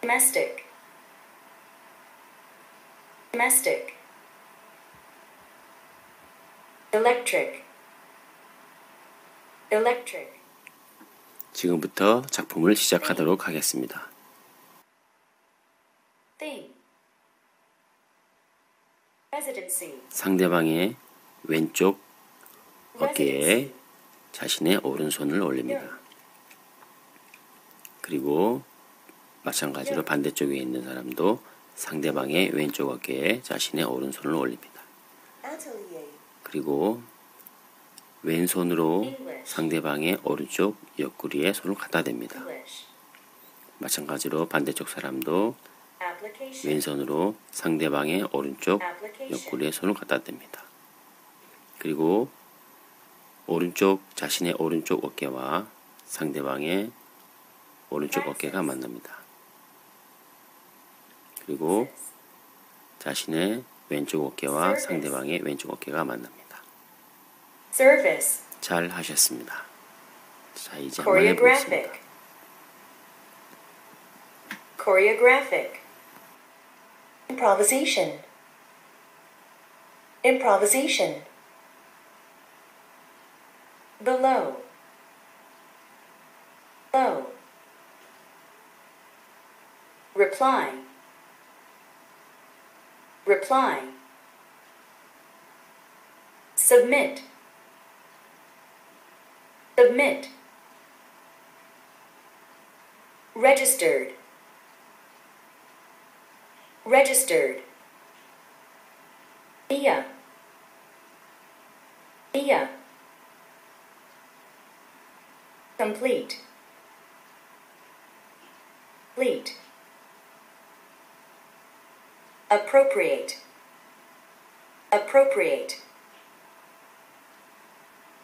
domestic, domestic, electric, electric. 지금부터 작품을 시작하도록 하겠습니다. Thing. Residency. 상대방의 왼쪽 어깨에 자신의 오른손을 올립니다. 그리고 마찬가지로 반대쪽에 있는 사람도 상대방의 왼쪽 어깨에 자신의 오른손을 올립니다. 그리고 왼손으로 상대방의 오른쪽 옆구리에 손을 갖다 댑니다. 마찬가지로 반대쪽 사람도 왼손으로 상대방의 오른쪽 옆구리에 손을 갖다 댑니다. 그리고 자신의 오른쪽 어깨와 상대방의 오른쪽 어깨가 만납니다. 그리고 자신의 왼쪽 어깨와 상대방의 왼쪽 어깨가 만납니다. 잘 하셨습니다. 자, 이제 한번 해보겠습니다. Choreographic. Improvisation. Improvisation. Below. Below. Reply. Reply. Submit. Submit. Registered. Registered. Dia. Dia. Complete. Complete. Appropriate. Appropriate.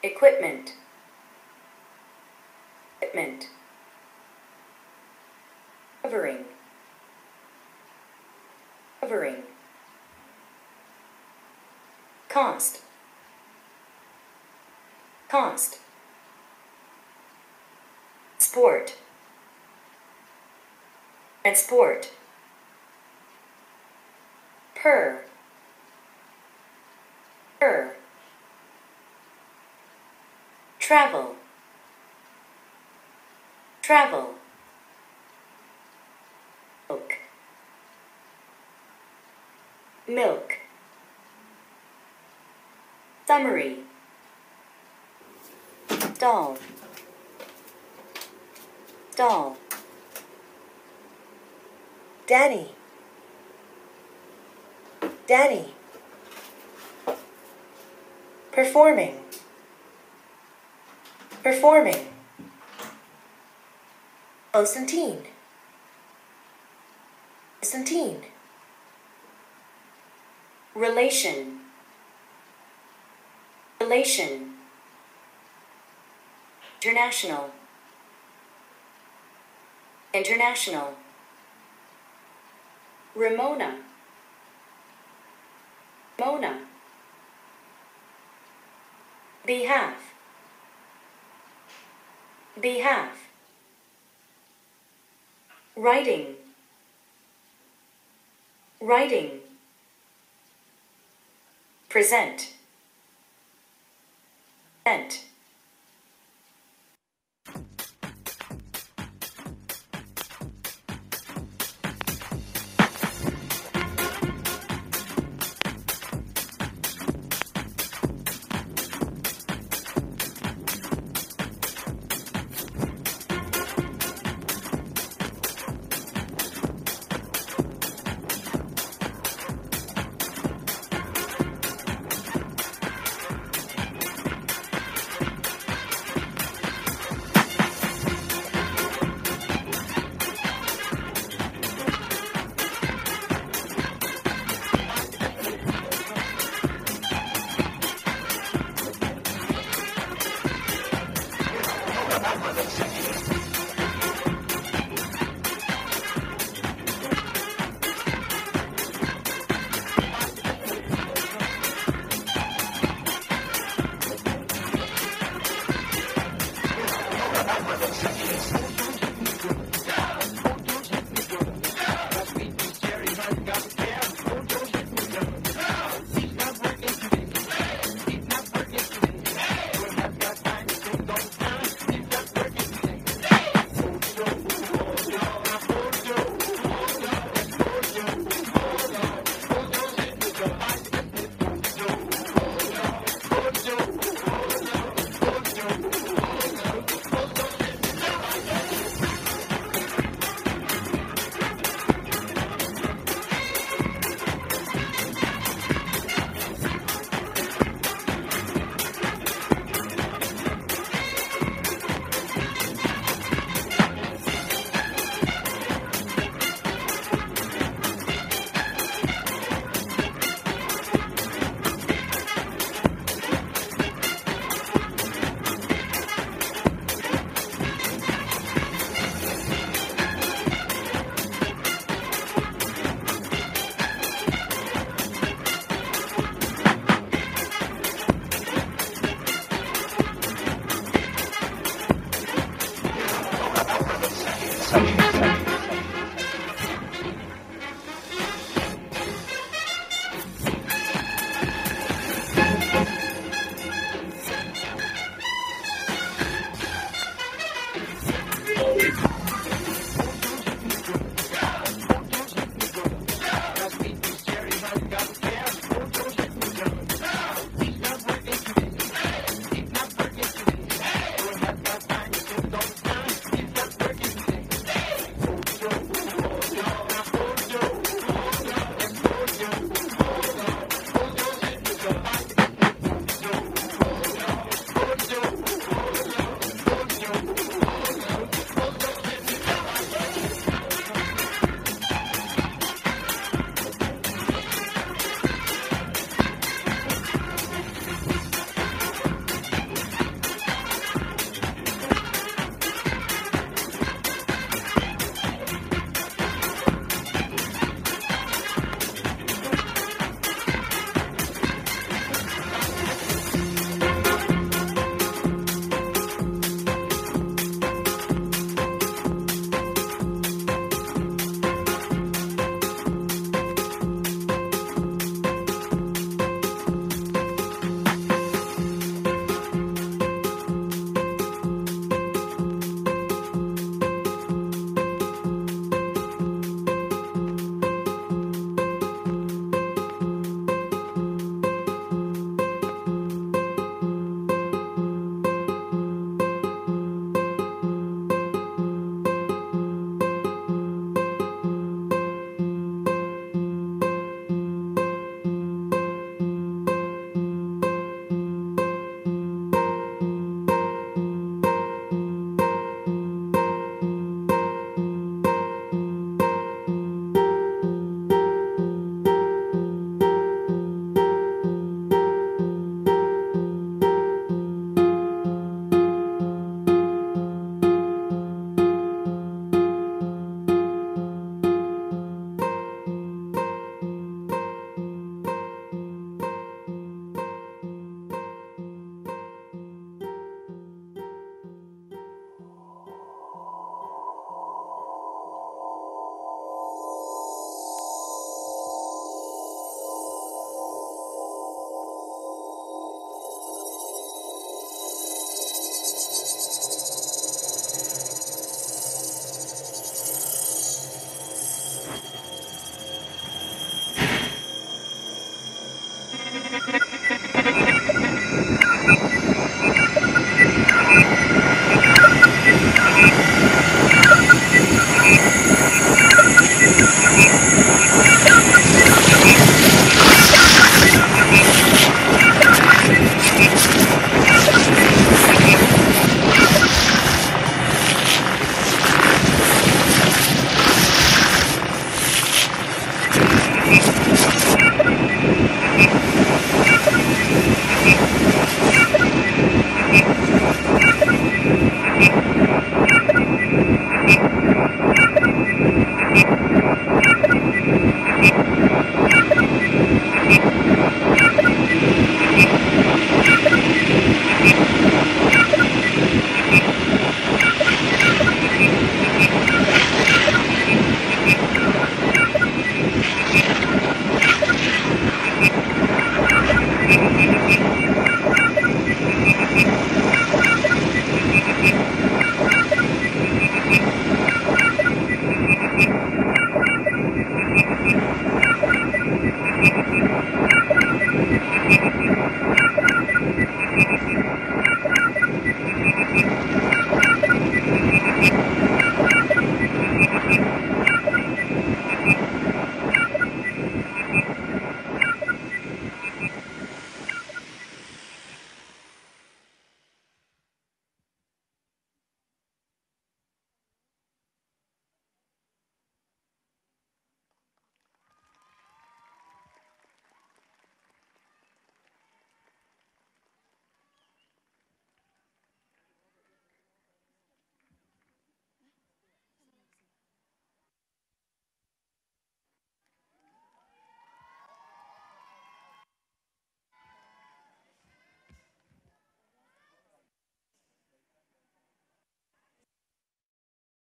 Equipment. Equipment. Covering. Covering. Cost. Cost. Sport. And sport. Per. Per. Travel. Travel. Milk. Milk. Summary. Doll. Doll. Daddy. Daddy. Performing. Performing. Constantine. Constantine. Relation. Relation. International. International. Ramona. Ramona. Behalf. Behalf. Writing. Writing. Present. Present.